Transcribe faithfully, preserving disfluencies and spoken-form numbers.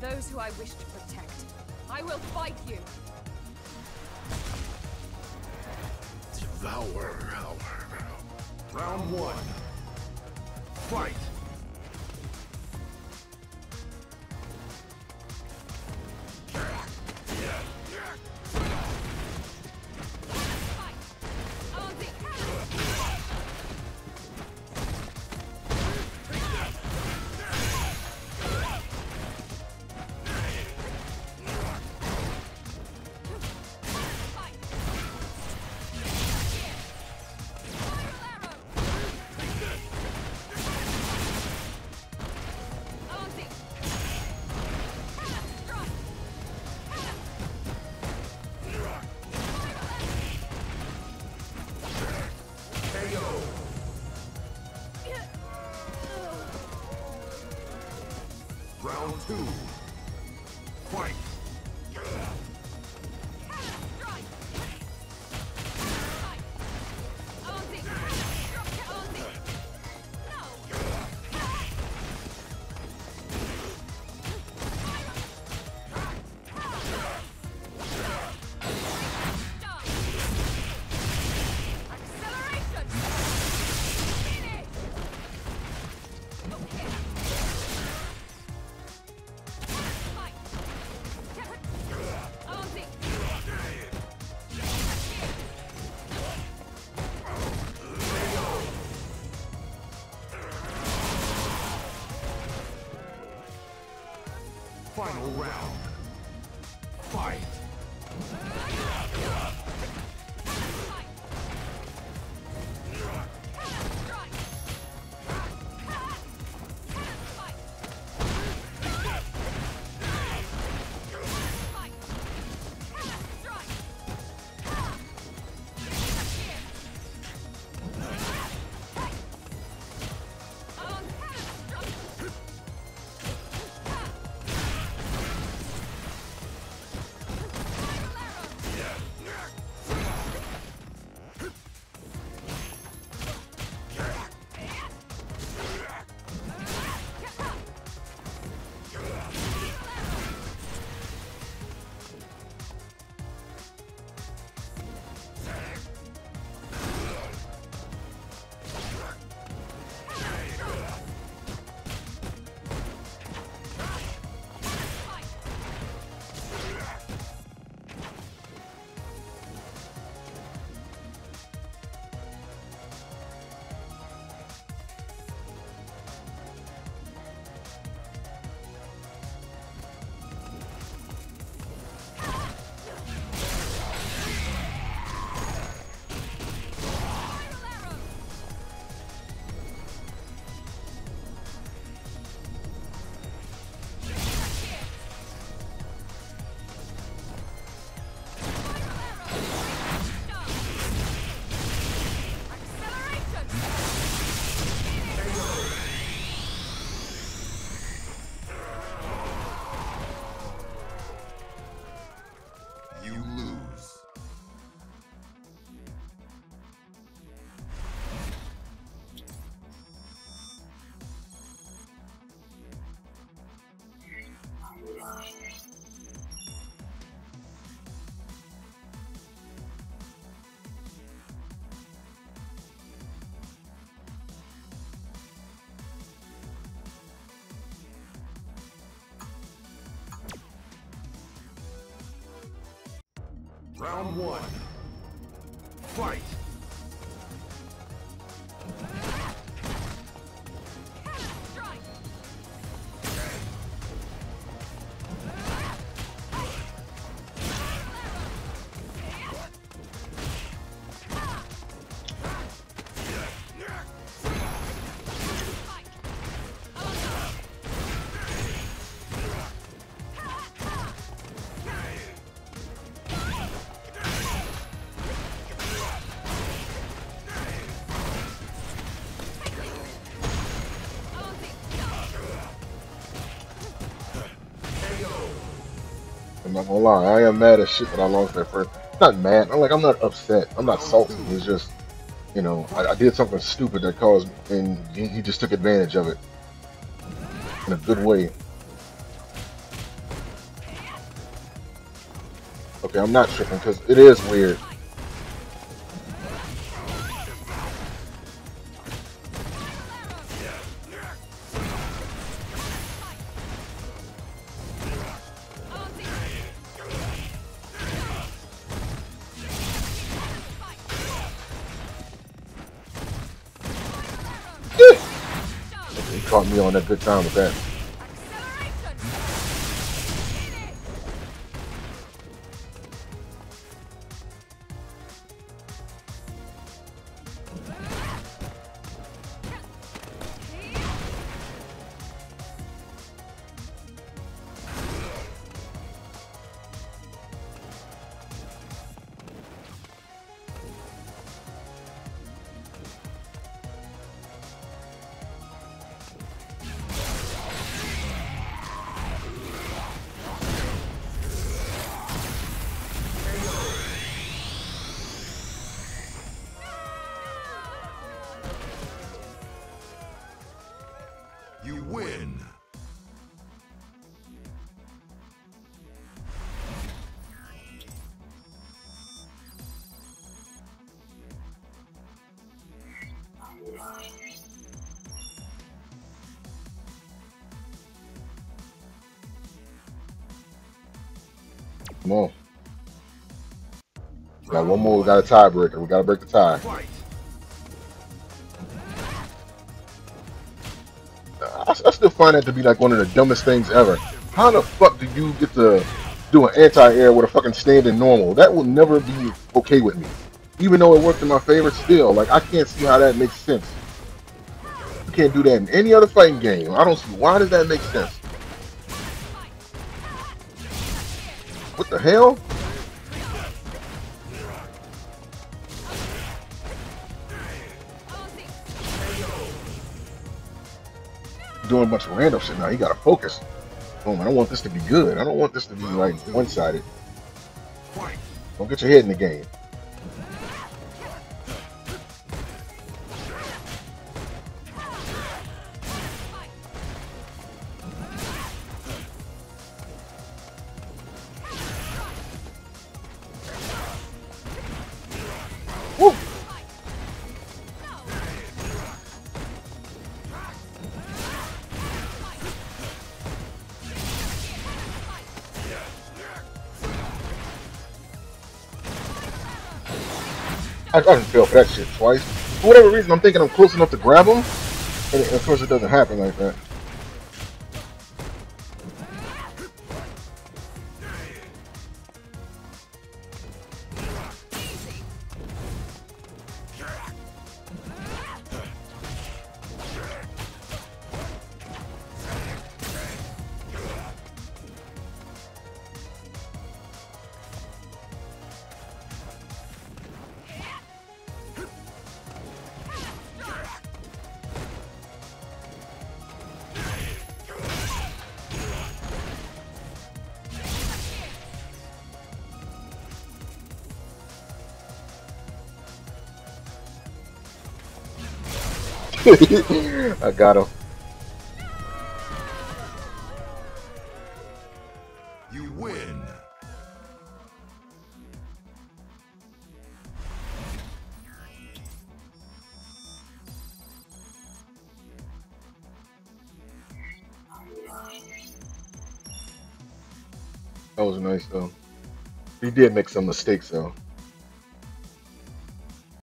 those who I wish to protect. I will fight you. Devour our round one. Fight. Round two. Fight. Final round. Fight. Round one. Fight! I'm not gonna lie, I am mad as shit that I lost that first. Not mad, I'm like I'm not upset. I'm not salty. It's just, you know, I, I did something stupid that caused, and he, he just took advantage of it in a good way. Okay, I'm not tripping because it is weird. Caught me on that good time with that. You win. Come on. We got one more. We got a tiebreaker. We got to break the tie. Fight. I still find that to be like one of the dumbest things ever. How the fuck do you get to do an anti-air with a fucking standing normal? That will never be okay with me. Even though it worked in my favor, still, like, I can't see how that makes sense. You can't do that in any other fighting game. I don't see why does that make sense. What the hell? Doing a bunch of random shit now. You gotta focus. Boom! I don't want this to be good. I don't want this to be like one-sided. Don't get your head in the game. I didn't fail for that shit twice. For whatever reason, I'm thinking I'm close enough to grab him, and of course it doesn't happen like that. I got him. You win. That was nice though. He did make some mistakes though.